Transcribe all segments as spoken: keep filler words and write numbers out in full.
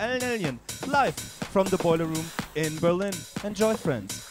Alan Alien, live from the Boiler Room in Berlin. Enjoy, friends.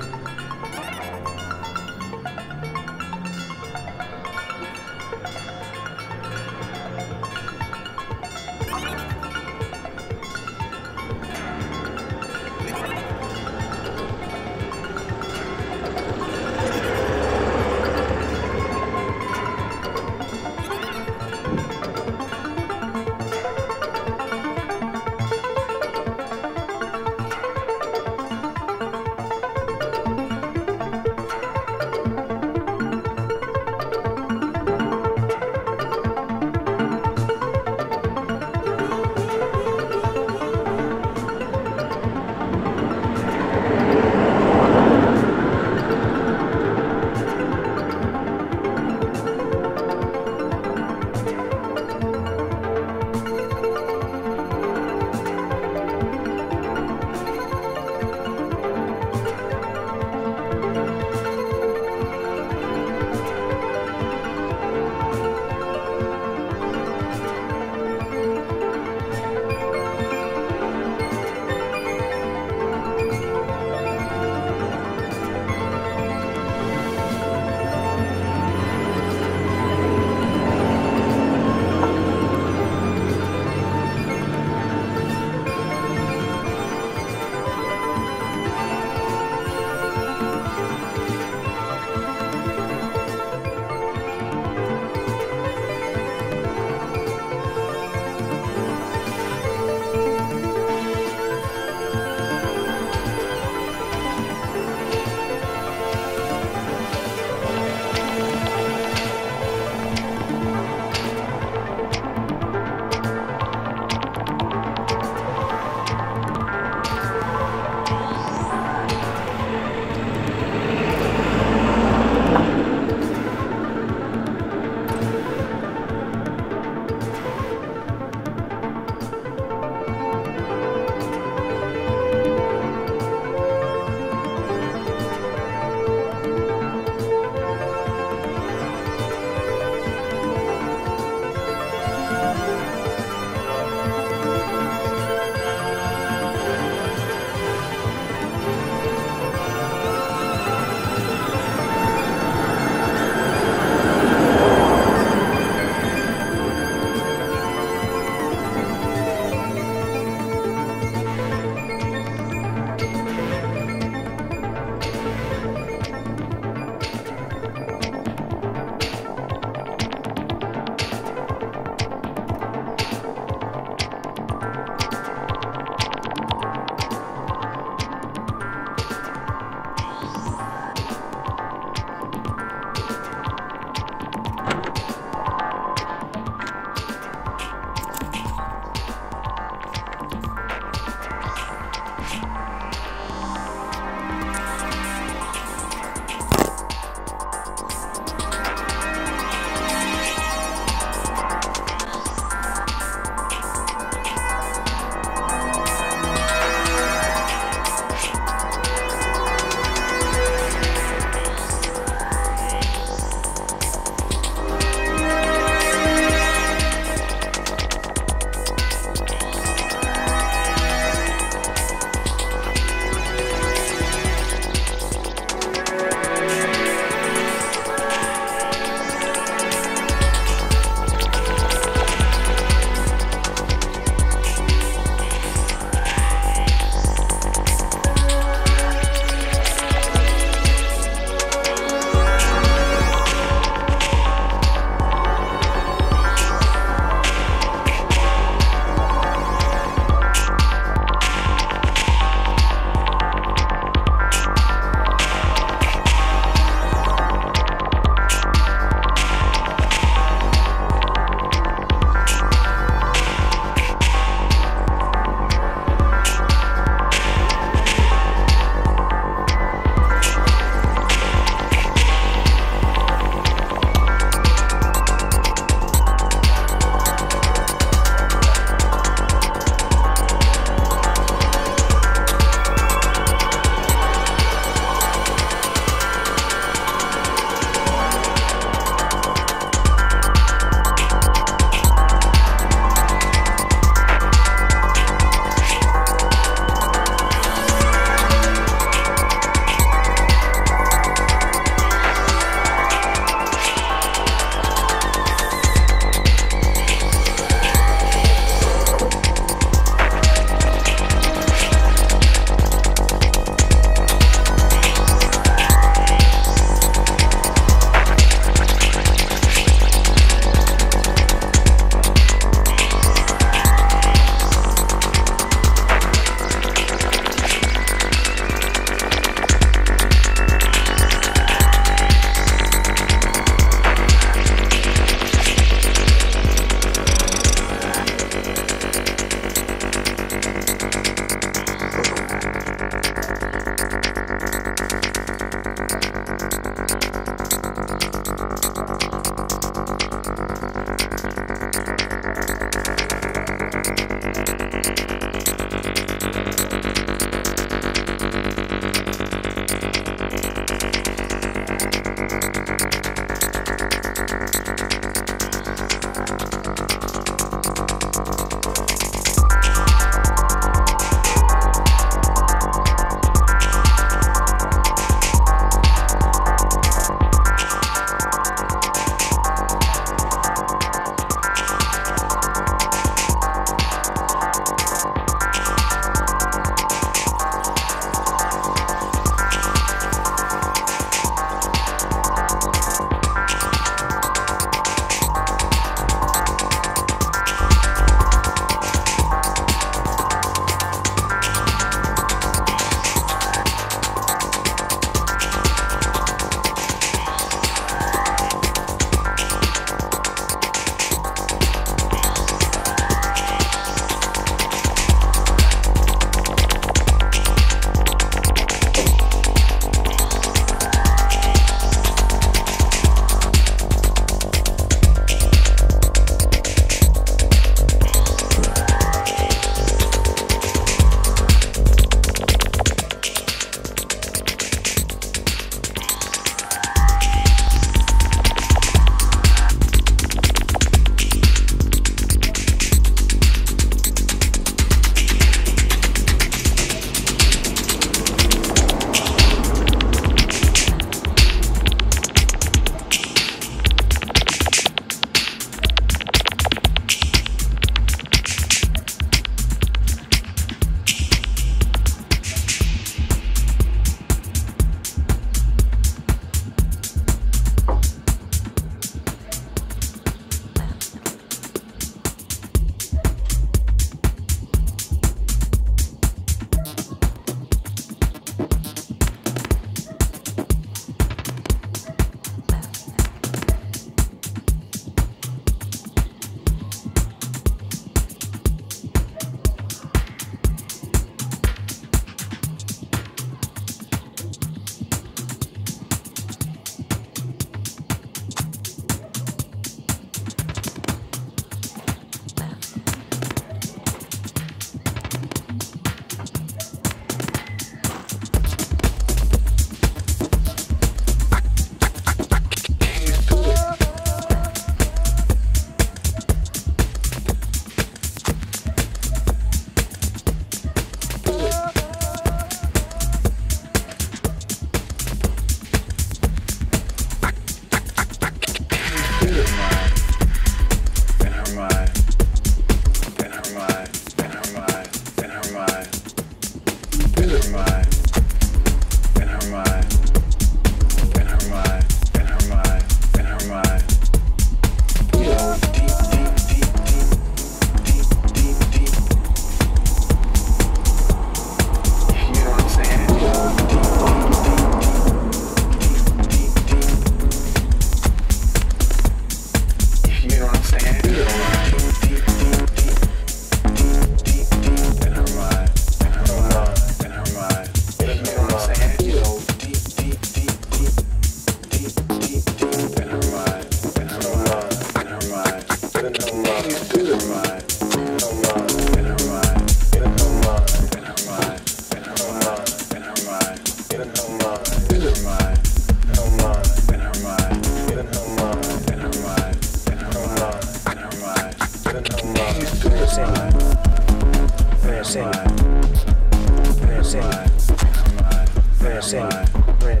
pressing, press, press, press,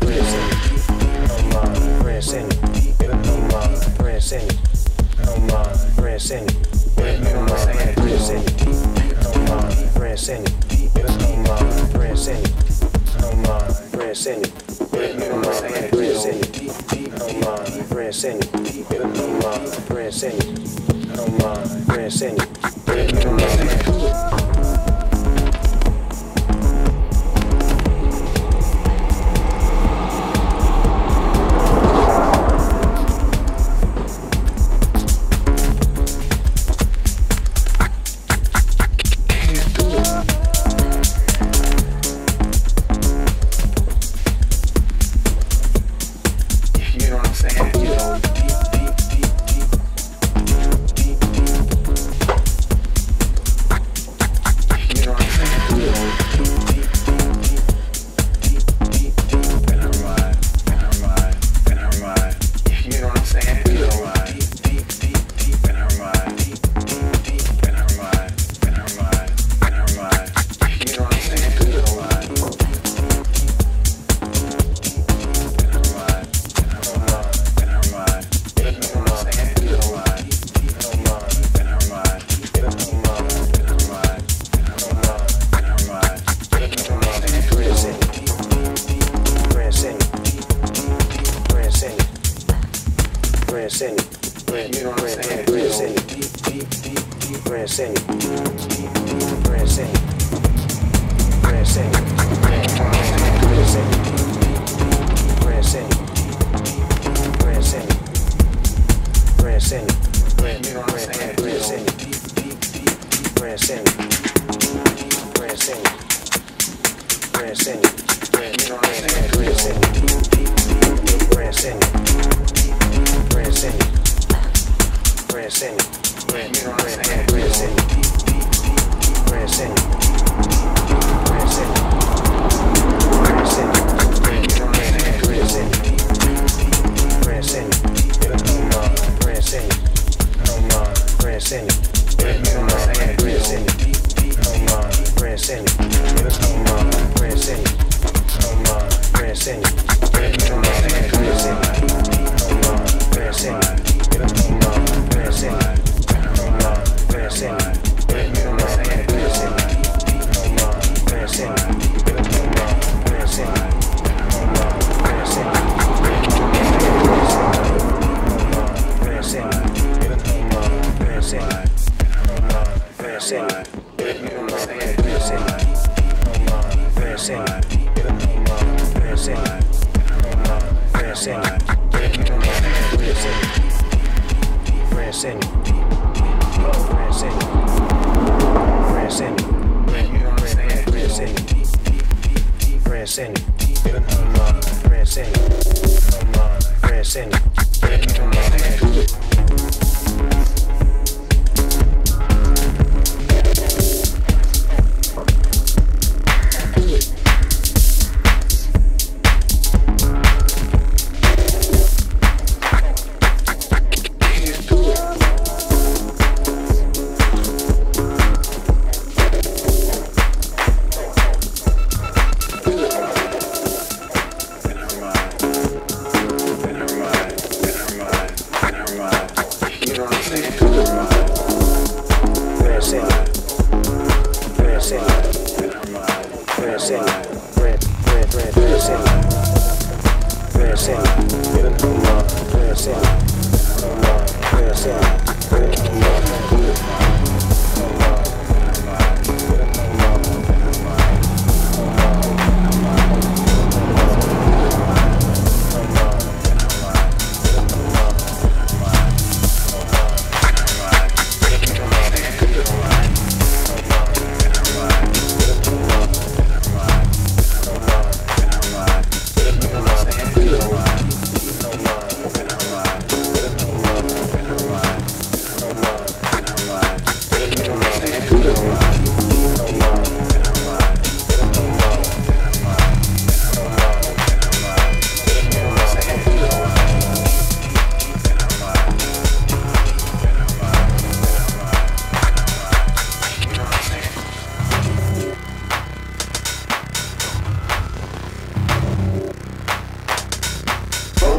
pressing, pressing, pressing, pressing, pressing, pressing, pressing. Pressing, pressing, pressing, pressing. Pressing, pressing, pressing, pressing, pressing, pressing, pressing, pressing, pressing, pressing, pressing, pressing, pressing, pressing, pressing, pressing, pressing. Pressing, pressing, pressing, pressing, pressing, pressing, pressing, pressing, pressing, pressing, pressing, pressing, pressing, pressing, pressing, pressing, pressing, pressing, pressing, pressing, pressing, pressing, pressing, pressing, pressing, pressing. Live.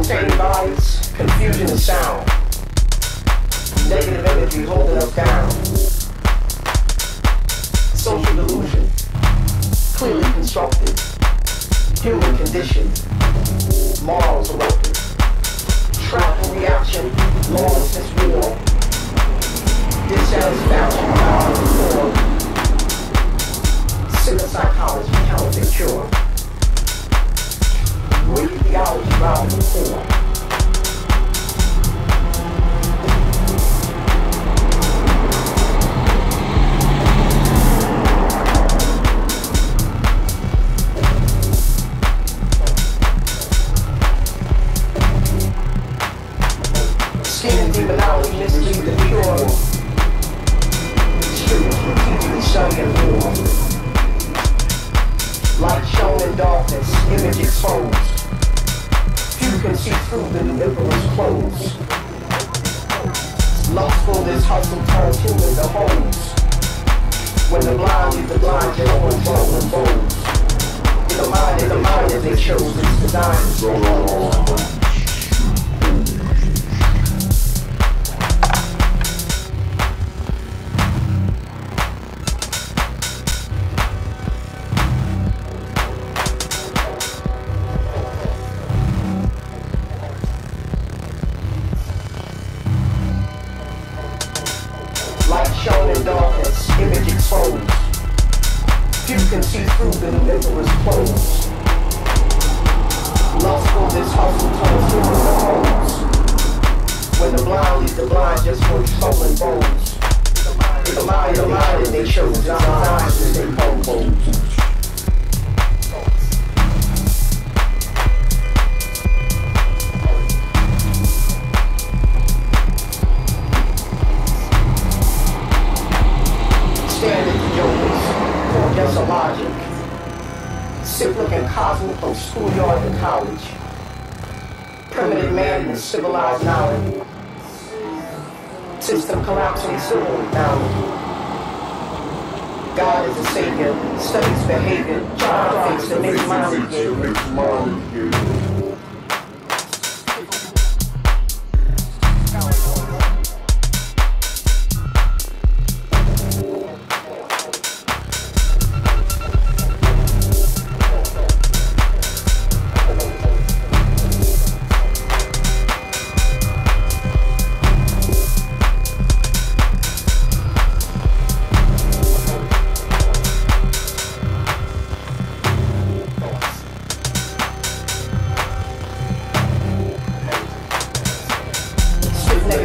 Insane bodies, confusion and sound. Negative energy holding us down. Social delusion, clearly constructed. Human condition, morals eroded. Trap and reaction, lawlessness, war. Dissatisfaction, power and war. Sicker psychology, counterfeit cure. Great theology, round the corner. Skin demonology mislead the pure. Street repeatedly shunning and war. Light shown in darkness, image exposed. You can see through the deliverer's clothes. Lustful, this hustle turns human to holes. When the blind lead the blind, they don't control the foes. In the mind, in the mind, that they chose is the dying. Shown in darkness, image exposed. Few can see through the deliverer's clothes. Lustful, this hustle turns human to holes. When the blind lead the blind, just for stolen bones. In the lie, the lie, and they show John eyes as they pose. Just a logic, cyclic and cosmic from schoolyard to college, primitive man with civilized knowledge, system collapsing civil knowledge. God is a savior, studies behavior, child thinks the mixed mind behavior.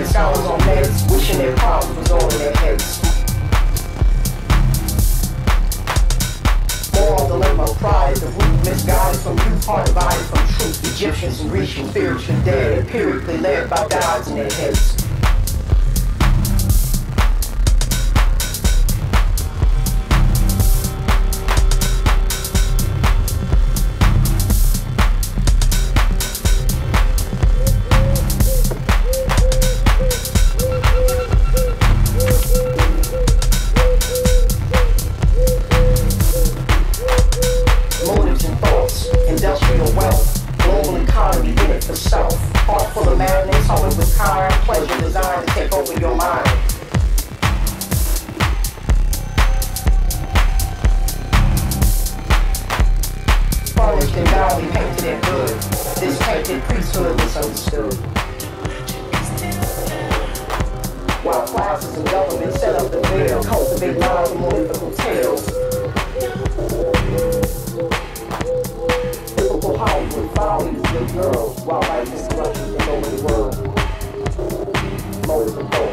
Scholars on meds, wishing their problems was all in their heads. Moral dilemma, pride, the root misguided from youth, heart divided from truth. Egyptians and Grecians, spiritually dead, empirically led by gods in their heads. This painted priesthood is understood. While classes and government set up the veil, cultivate lies and multiple tales. Typical Hollywood follies with girls, while life is corruption in the world. Motives and thoughts.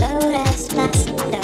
Load us, load us.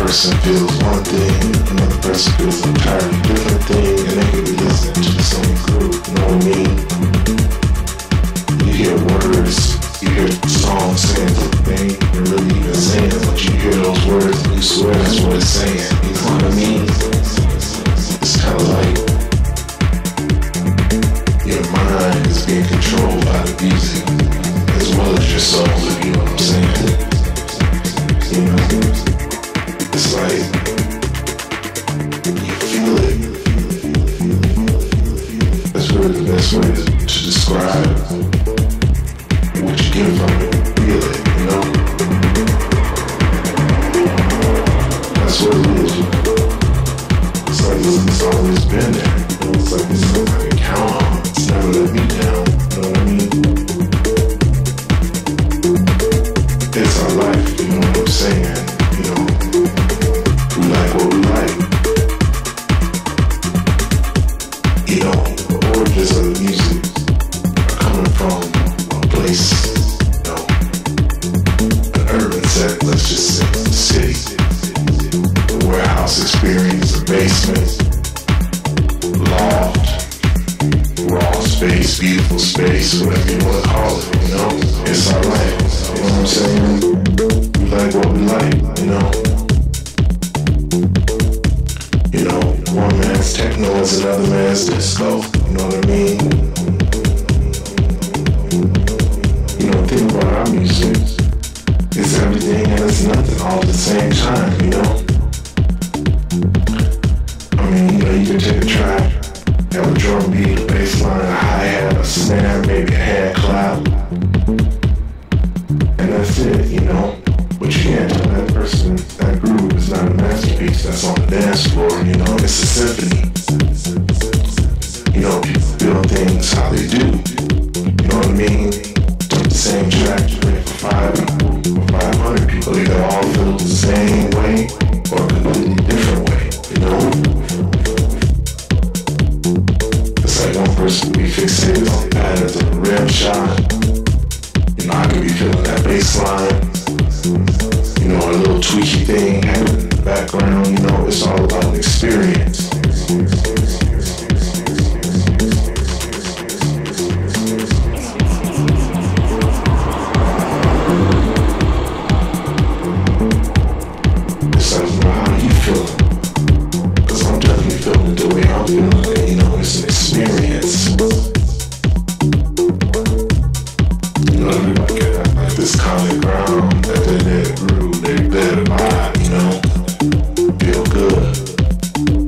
person feels one thing, another person feels entirely different thing, and they could be listening to the same group, you know what I mean? You hear words, you hear songs saying the thing, and really even saying it, but you hear those words and you swear that's what it's saying, you know what I mean? It's kind of like your mind is being controlled by the music, as well as your soul, if you know what I'm saying? You know, it's like, you feel it. That's really the best way to, to describe what you get from it. Feel it, you know? That's what it is. It's like it's, it's always been there. It's like it's something I can count on. It's never let me down, you know what I mean? It's our life, you know? Saying, you know, we like what we like, you know, the origins of the music are coming from a place, you know, an urban setting, let's just say, the city, the warehouse experience, the basement, loft, raw space, beautiful space, whatever you want to call it, you know, it's our life, you know what I'm saying? Like what we like, you know. You know, one man's techno is another man's disco, you know what I mean? You know, think about our music. It's everything and it's nothing all at the same time, you know? I mean, you know, you can take a track, have a drum beat, a bass line, a hi-hat, a snare, maybe a hand clap. And that's it, you know? But you can't tell that person, that groove is not a masterpiece that's on the dance floor, you know, it's a symphony. You know, people build things how they do, you know what I mean? Took the same track, you play for five people, or five hundred people, they could all feel the same way, or a completely different way, you know? It's like one person will be fixated on the patterns of a rim shot, you know, I could be feeling that bass line. You know, a little tweaky thing happening in the background, you know, it's all about an experience. It's like, you know, how are you feeling? Because I'm definitely feeling it the way I'm feeling it, you know, it's an experience. This common ground that they let through, they better buy, you know, feel good,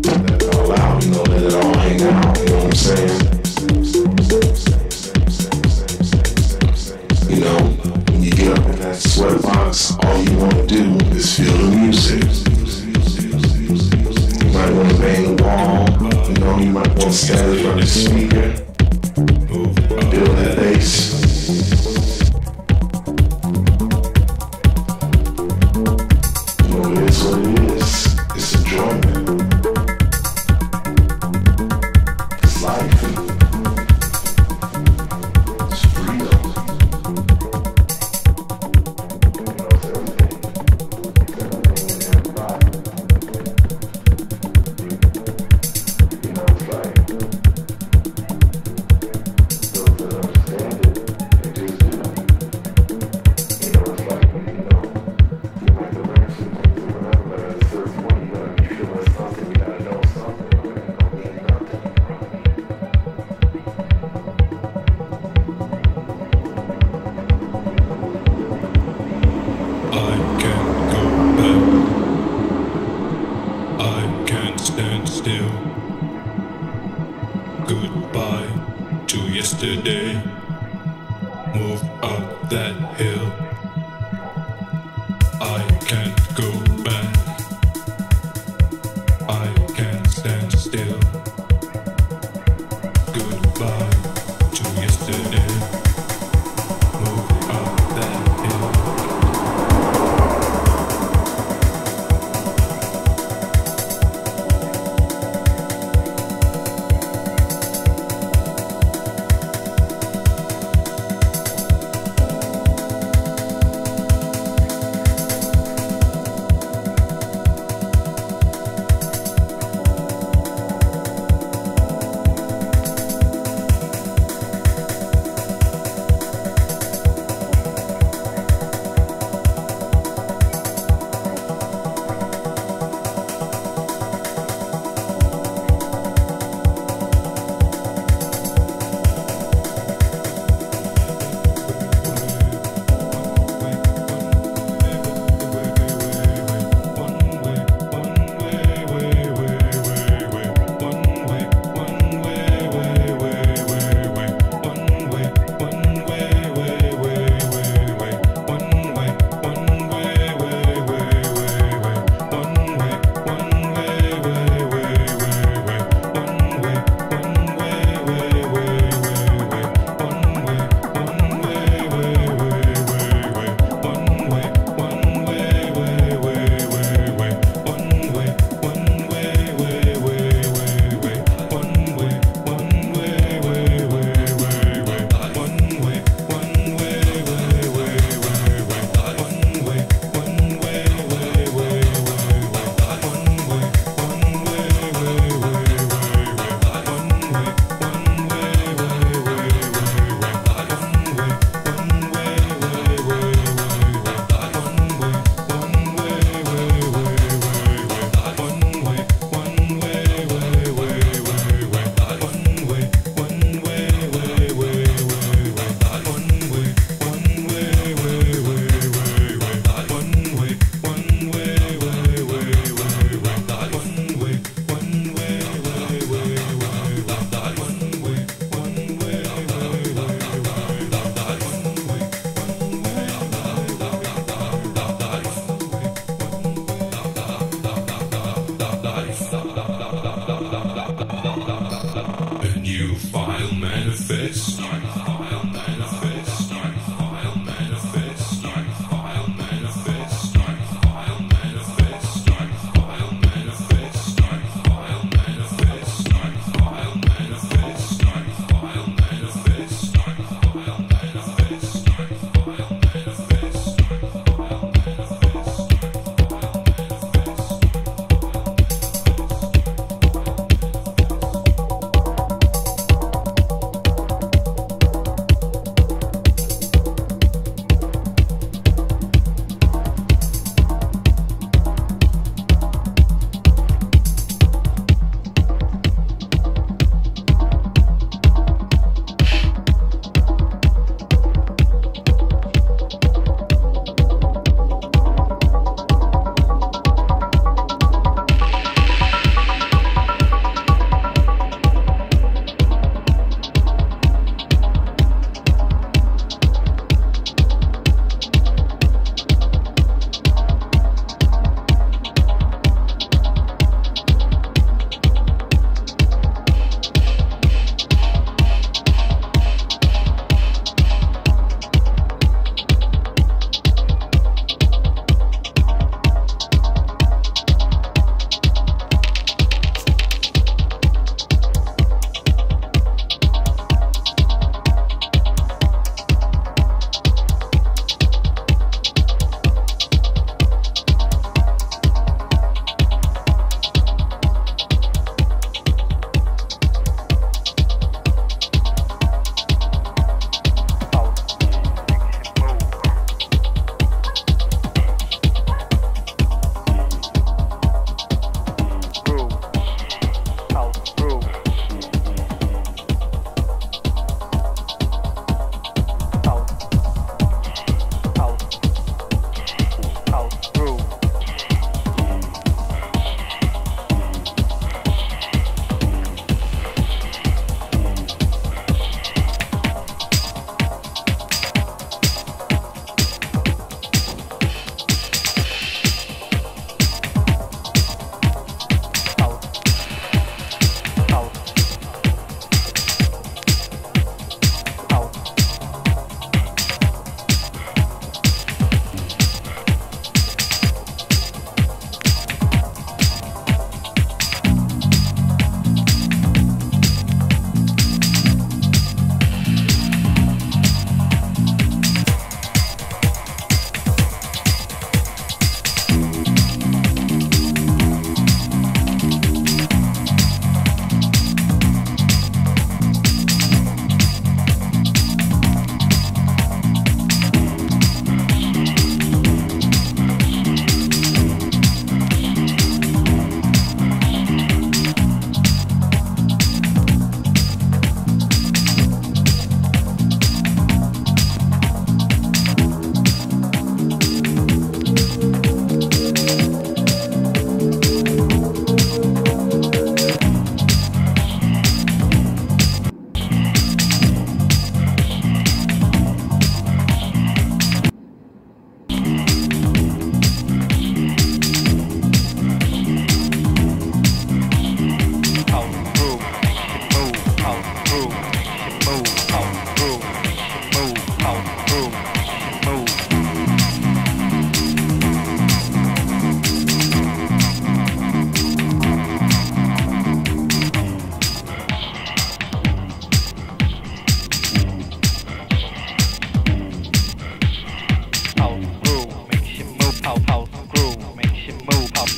let it all out, you know, let it all hang out, you know what I'm saying? You know, when you get up in that sweat box, all you want to do is feel the music. You might want to bang the wall, you know, you might want to stand in front of the speaker, build that bass.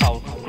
Out the groove.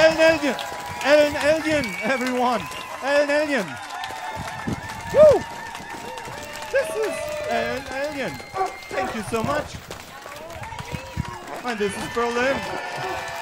An alien, an alien, everyone, an alien. Woo! This is an alien. Thank you so much. And this is Berlin.